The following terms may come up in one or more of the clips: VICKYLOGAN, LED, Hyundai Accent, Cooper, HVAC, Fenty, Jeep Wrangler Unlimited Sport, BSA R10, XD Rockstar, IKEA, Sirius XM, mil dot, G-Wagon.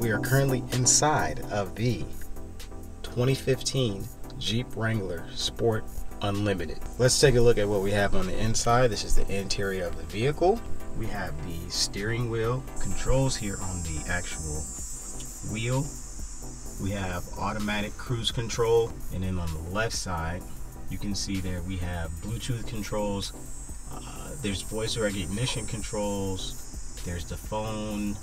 We are currently inside of the 2015 Jeep Wrangler Sport Unlimited. Let's take a look at what we have on the inside. This is the interior of the vehicle. We have the steering wheel, controls here on the actual wheel. We have automatic cruise control, and then on the left side you can see there we have Bluetooth controls, there's voice recognition controls, there's the phone.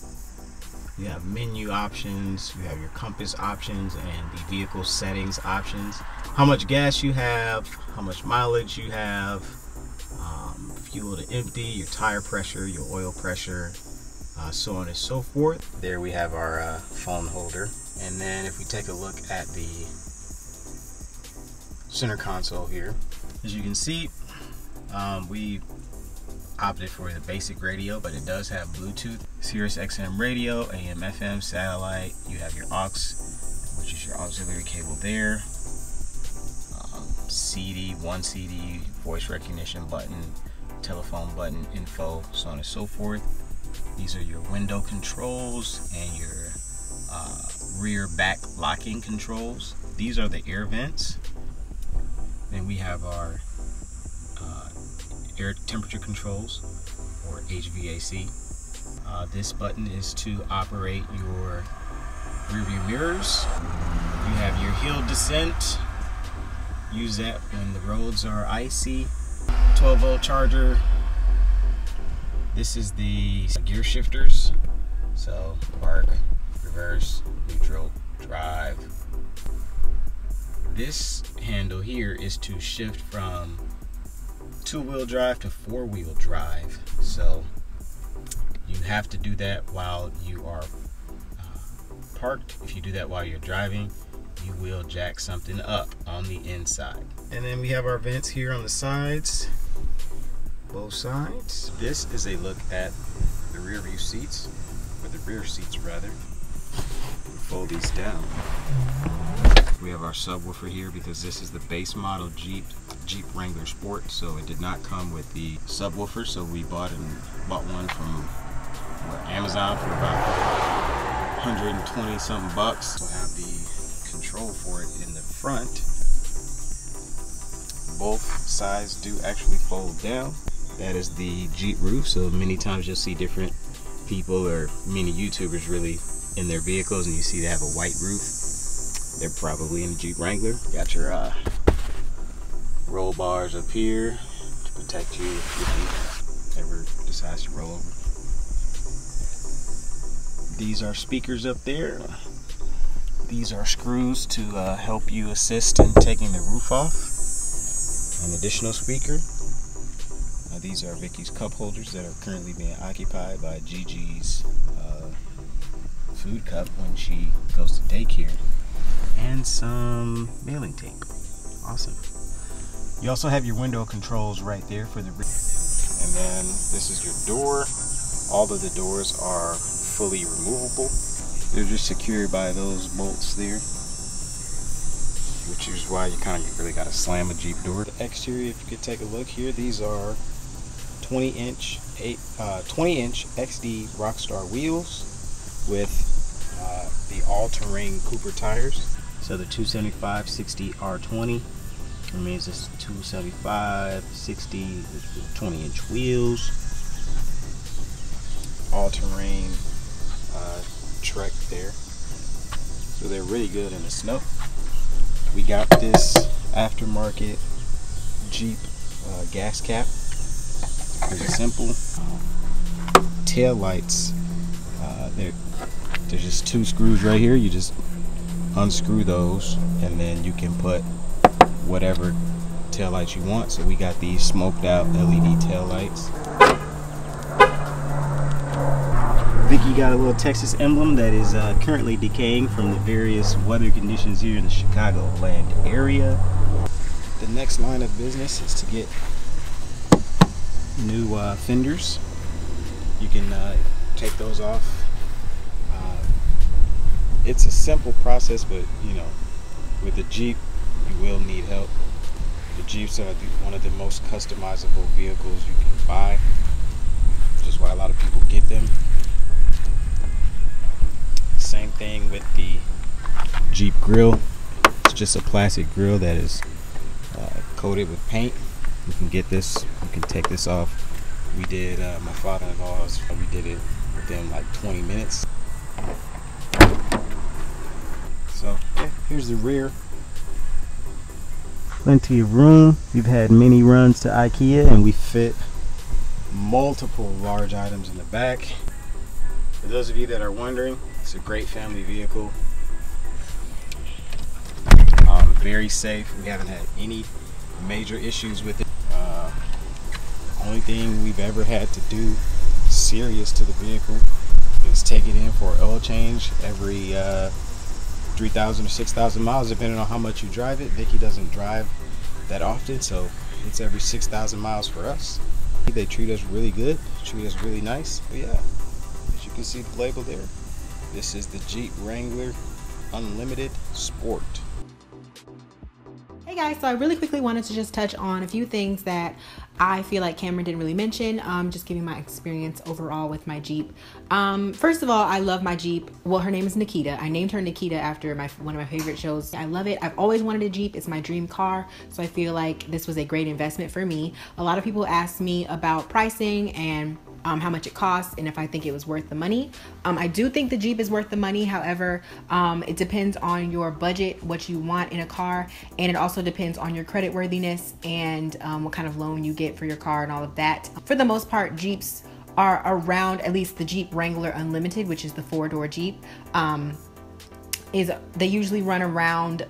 You have menu options, you have your compass options and the vehicle settings options. How much gas you have, how much mileage you have, fuel to empty, your tire pressure, your oil pressure, so on and so forth. There we have our phone holder. And then if we take a look at the center console here, as you can see, we opted for the basic radio, but it does have Bluetooth, Sirius XM radio, AM, FM, satellite. You have your aux, which is your auxiliary cable there. CD, one CD, voice recognition button, telephone button, info, so on and so forth. These are your window controls and your rear back locking controls. These are the air vents. Then we have our air temperature controls, or HVAC. This button is to operate your rearview mirrors. You have your hill descent. Use that when the roads are icy. 12-volt charger. This is the gear shifters. So park, reverse, neutral, drive. This handle here is to shift from two-wheel drive to four-wheel drive, so you have to do that while you are parked. If you do that while you're driving, you will jack something up on the inside. And then we have our vents here on the sides, both sides. This is a look at the rear view seats, or the rear seats rather. We'll fold these down. We have our subwoofer here because this is the base model Jeep Wrangler Sport, so it did not come with the subwoofer, so we bought one from Amazon for about 120 something bucks. We'll have the control for it in the front. Both sides do actually fold down. That is the Jeep roof, so many times you'll see different people or many YouTubers really in their vehicles and you see they have a white roof. They're probably in a Jeep Wrangler. Got your roll bars up here to protect you if you ever decides to roll over. These are speakers up there. These are screws to help you assist in taking the roof off. An additional speaker. These are Vicky's cup holders that are currently being occupied by Gigi's food cup when she goes to daycare. And some mailing tape. Awesome. You also have your window controls right there for the rear. And then this is your door. All of the doors are fully removable. They're just secured by those bolts there, which is why you kind of really got to slam a Jeep door. The exterior, if you could take a look here, these are 20-inch XD Rockstar wheels with the all-terrain Cooper tires. So the 275 60 R20 remains as 275 60 with 20-inch wheels, all-terrain Trek there. So they're really good in the snow. We got this aftermarket Jeep gas cap. Very simple. Tail lights. There's just two screws right here. You just unscrew those and then you can put whatever taillights you want. So we got these smoked out LED taillights. Vicky got a little Texas emblem that is currently decaying from the various weather conditions here in the Chicagoland area. The next line of business is to get new fenders. You can take those off it's a simple process, but you know, with the Jeep, you will need help. The Jeeps are one of the most customizable vehicles you can buy, which is why a lot of people get them. Same thing with the Jeep grill. It's just a plastic grill that is coated with paint. You can get this, you can take this off. We did, my father-in-law's, we did it within like 20 minutes. So yeah, here's the rear. Plenty of room. We've had many runs to IKEA and we fit multiple large items in the back. For those of you that are wondering, it's a great family vehicle. Very safe. We haven't had any major issues with it. Only thing we've ever had to do serious to the vehicle is take it in for an oil change every 3,000 or 6,000 miles, depending on how much you drive it. Vicky doesn't drive that often, so it's every 6,000 miles for us. They treat us really good, treat us really nice. But yeah, as you can see the label there, this is the Jeep Wrangler Unlimited Sport. Hey guys, so I really quickly wanted to just touch on a few things that I feel like Cameron didn't really mention, just giving my experience overall with my Jeep. First of all, I love my Jeep. Well, her name is Nikita. I named her Nikita after one of my favorite shows. I love it. I've always wanted a Jeep. It's my dream car, so I feel like this was a great investment for me. A lot of people ask me about pricing and how much it costs and if I think it was worth the money. I do think the Jeep is worth the money. However, it depends on your budget, what you want in a car, and it also depends on your credit worthiness and what kind of loan you get for your car and all of that. For the most part, Jeeps are around, at least the Jeep Wrangler Unlimited, which is the four-door Jeep, they usually run around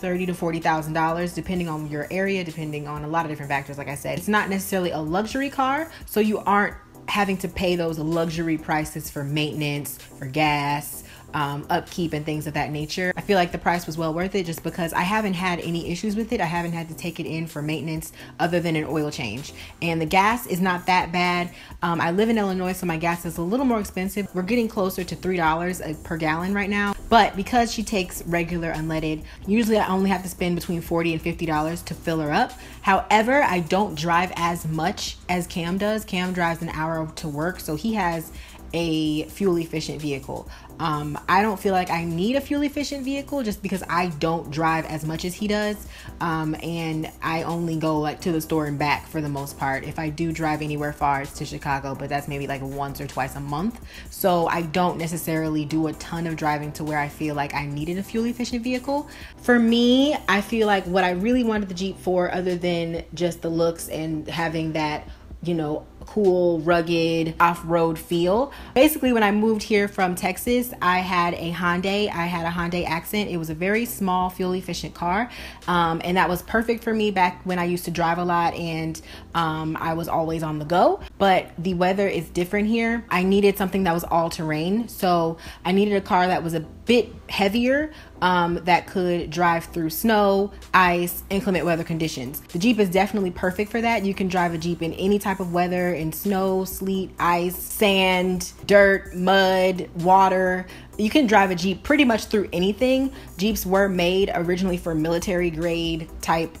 $30,000 to $40,000, depending on your area, depending on a lot of different factors. Like I said, it's not necessarily a luxury car, so you aren't having to pay those luxury prices for maintenance, for gas, upkeep, and things of that nature. I feel like the price was well worth it just because I haven't had any issues with it. I haven't had to take it in for maintenance other than an oil change. And the gas is not that bad. I live in Illinois, so my gas is a little more expensive. We're getting closer to $3 per gallon right now. But because she takes regular unleaded, usually I only have to spend between $40 and $50 to fill her up. However, I don't drive as much as Cam does. Cam drives an hour to work, so he has a fuel efficient vehicle. I don't feel like I need a fuel efficient vehicle just because I don't drive as much as he does, and I only go like to the store and back for the most part. If I do drive anywhere far, it's to Chicago, but that's maybe like once or twice a month. So I don't necessarily do a ton of driving to where I feel like I needed a fuel efficient vehicle. For me, I feel like what I really wanted the Jeep for, other than just the looks and having that, you know, cool, rugged, off-road feel. Basically, when I moved here from Texas, I had a Hyundai. I had a Hyundai Accent. It was a very small, fuel-efficient car, and that was perfect for me back when I used to drive a lot and I was always on the go. But the weather is different here. I needed something that was all-terrain, so I needed a car that was a bit heavier, that could drive through snow, ice, inclement weather conditions. The Jeep is definitely perfect for that. You can drive a Jeep in any type of weather, in snow, sleet, ice, sand, dirt, mud, water. You can drive a Jeep pretty much through anything. Jeeps were made originally for military grade type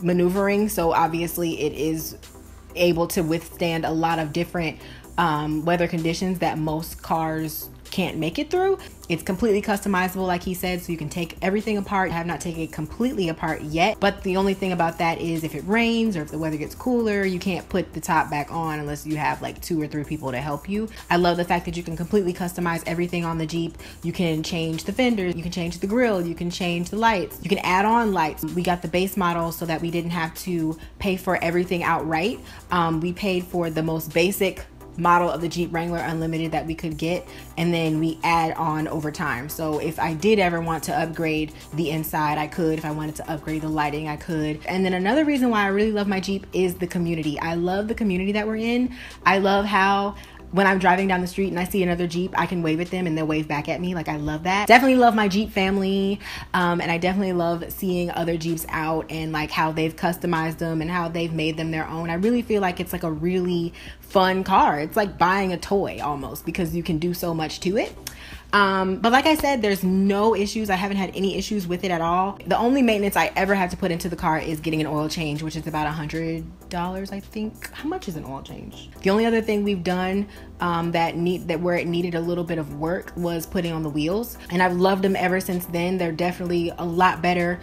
maneuvering, so obviously it is able to withstand a lot of different weather conditions that most cars can't make it through. It's completely customizable, like he said, so you can take everything apart. I have not taken it completely apart yet, but the only thing about that is if it rains or if the weather gets cooler, you can't put the top back on unless you have like 2 or 3 people to help you. I love the fact that you can completely customize everything on the Jeep. You can change the fenders, you can change the grill, you can change the lights, you can add on lights. We got the base model so that we didn't have to pay for everything outright. We paid for the most basic model of the Jeep Wrangler Unlimited that we could get, and then we add on over time. So if I did ever want to upgrade the inside, I could. If I wanted to upgrade the lighting, I could. And then another reason why I really love my Jeep is the community. I love the community that we're in. I love how when I'm driving down the street and I see another Jeep, I can wave at them and they'll wave back at me. Like, I love that. Definitely love my Jeep family. And I definitely love seeing other Jeeps out and like how they've customized them and how they've made them their own. I really feel like it's like a really fun car. It's like buying a toy almost because you can do so much to it. But like I said, there's no issues. I haven't had any issues with it at all. The only maintenance I ever have to put into the car is getting an oil change, which is about $100, I think. How much is an oil change? The only other thing we've done where it needed a little bit of work was putting on the wheels, and I've loved them ever since then. They're definitely a lot better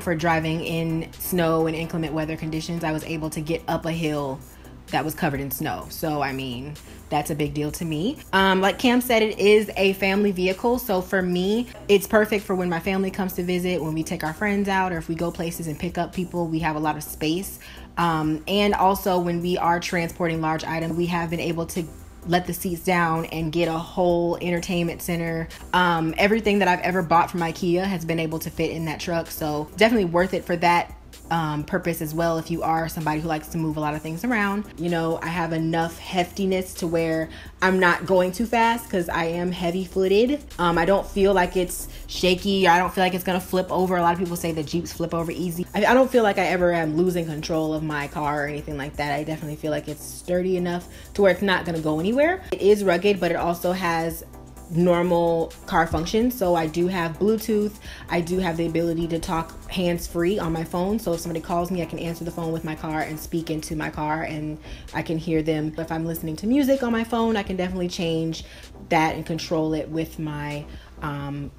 for driving in snow and inclement weather conditions. I was able to get up a hill that was covered in snow. So, I mean, that's a big deal to me. Like Cam said, it is a family vehicle. So for me, it's perfect for when my family comes to visit, when we take our friends out, or if we go places and pick up people, we have a lot of space. And also when we are transporting large items, we have been able to let the seats down and get a whole entertainment center. Everything that I've ever bought from IKEA has been able to fit in that truck. So definitely worth it for that purpose as well. If you are somebody who likes to move a lot of things around, you know, I have enough heftiness to where I'm not going too fast because I am heavy footed. I don't feel like it's shaky. I don't feel like it's gonna flip over. A lot of people say that Jeeps flip over easy. I don't feel like I ever am losing control of my car or anything like that. I definitely feel like it's sturdy enough to where it's not gonna go anywhere. It is rugged, but it also has normal car functions. So I do have Bluetooth. I do have the ability to talk hands-free on my phone. So if somebody calls me, I can answer the phone with my car and speak into my car and I can hear them. If I'm listening to music on my phone, I can definitely change that and control it with my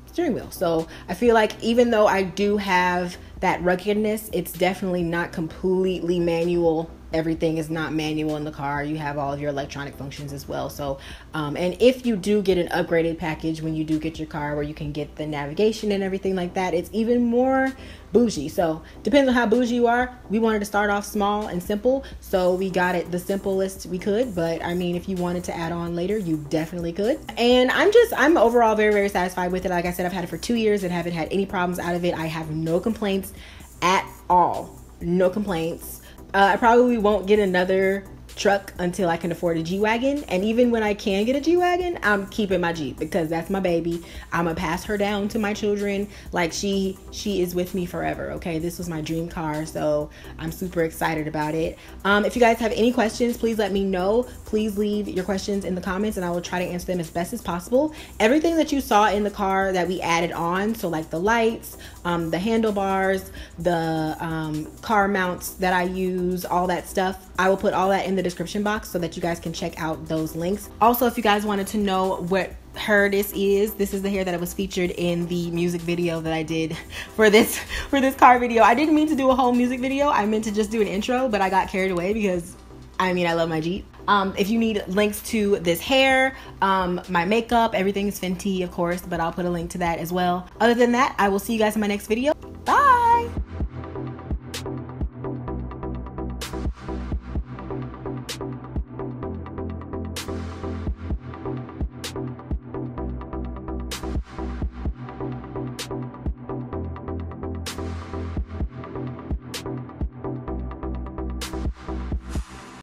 steering wheel. So I feel like even though I do have that ruggedness, it's definitely not completely manual. Everything is not manual in the car. You have all of your electronic functions as well. So, and if you do get an upgraded package, when you do get your car where you can get the navigation and everything like that, it's even more bougie. So depends on how bougie you are. We wanted to start off small and simple. So we got it the simplest we could, but I mean, if you wanted to add on later, you definitely could. And I'm overall very, very satisfied with it. Like I said, I've had it for 2 years and haven't had any problems out of it. I have no complaints at all. No complaints. I probably won't get another truck until I can afford a G-Wagon. And even when I can get a G-Wagon, I'm keeping my Jeep because that's my baby. I'm gonna pass her down to my children. Like she is with me forever, okay? This was my dream car, so I'm super excited about it. If you guys have any questions, please let me know. Please leave your questions in the comments and I will try to answer them as best as possible. Everything that you saw in the car that we added on, so like the lights, the handlebars, the car mounts that I use, all that stuff, I will put all that in the description box so that you guys can check out those links. Also, if you guys wanted to know what hair this is the hair that was featured in the music video that I did for this car video. I didn't mean to do a whole music video. I meant to just do an intro, but I got carried away because I mean, I love my Jeep. If you need links to this hair, my makeup, everything is Fenty, of course, but I'll put a link to that as well. Other than that, I will see you guys in my next video.